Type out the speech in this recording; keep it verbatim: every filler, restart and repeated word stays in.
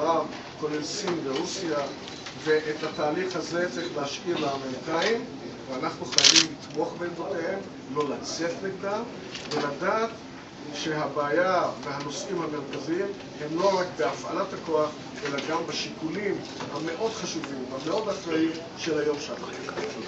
במערב, כולל סין ורוסיה, ואת התהליך הזה צריך להשאיר לאמריקאים, ואנחנו חייבים לתמוך בעמדותיהם, לא לצאת נגדם, ולדעת שהבעיה והנושאים המרכזיים הם לא רק בהפעלת הכוח, אלא גם בשיקולים המאוד חשובים, המאוד אחראיים של היום שאנחנו חיים.